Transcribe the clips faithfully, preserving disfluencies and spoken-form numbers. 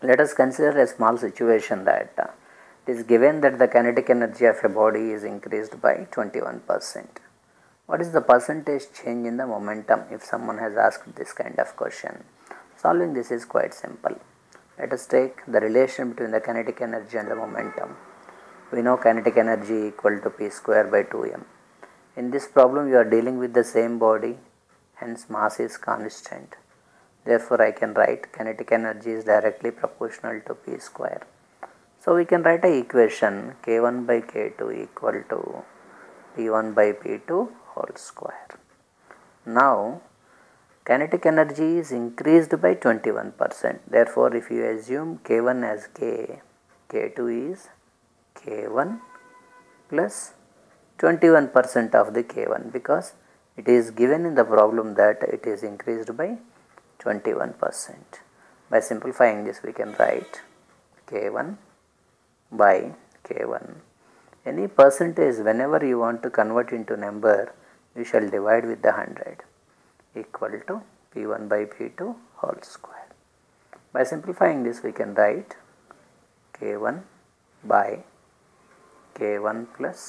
Let us consider a small situation that uh, it is given that the kinetic energy of a body is increased by twenty-one percent. What is the percentage change in the momentum if someone has asked this kind of question? Solving this is quite simple. Let us take the relation between the kinetic energy and the momentum. We know kinetic energy equal to p square by two m. In this problem you are dealing with the same body, hence mass is constant. Therefore, I can write kinetic energy is directly proportional to p square. So, we can write an equation k one by k two equal to p one by p two whole square. Now, kinetic energy is increased by twenty-one percent. Therefore, if you assume k one as k, k two is k one plus twenty-one percent of the k one, because it is given in the problem that it is increased by twenty-one percent. By simplifying this, we can write k one by k one. Any percentage whenever you want to convert into number, you shall divide with the one hundred equal to p one by p two whole square. By simplifying this, we can write k one by k one plus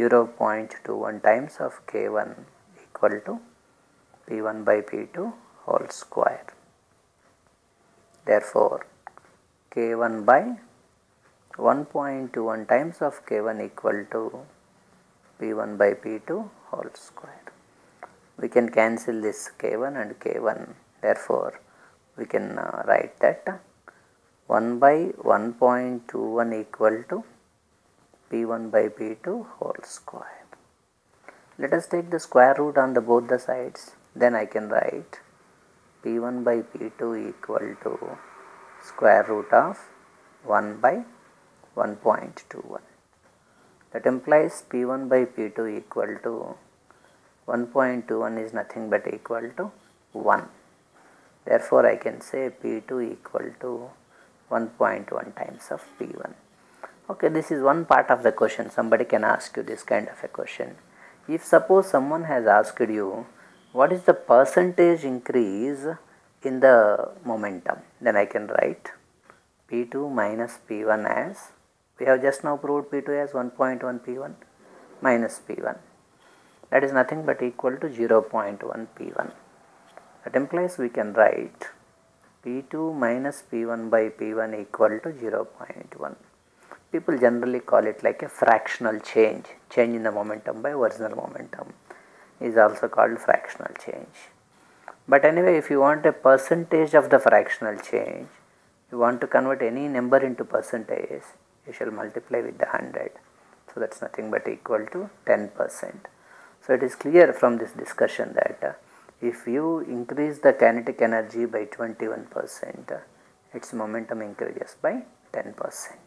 zero point two one times of k one equal to p one by p two whole square. Therefore, k one by one point two one times of k one equal to p one by p two whole square. We can cancel this k one and k one. Therefore, we can uh, write that one by one point two one equal to p one by p two whole square. Let us take the square root on the both the sides. Then I can write p one by p two equal to square root of one by one point two one. That implies p one by p two equal to one point two one is nothing but equal to one. Therefore, I can say p two equal to one point one times of p one. Okay, this is one part of the question. Somebody can ask you this kind of a question. If suppose someone has asked you, what is the percentage increase in the momentum? Then I can write p two minus p one as, we have just now proved p two as one point one p one minus p one. That is nothing but equal to zero point one p one. That implies we can write p two minus p one by p one equal to zero point one. People generally call it like a fractional change, change in the momentum by original momentum is also called fractional change. But anyway, if you want a percentage of the fractional change, you want to convert any number into percentage, you shall multiply with the one hundred. So, that is nothing but equal to ten percent. So, it is clear from this discussion that uh, if you increase the kinetic energy by twenty-one percent, uh, its momentum increases by ten percent.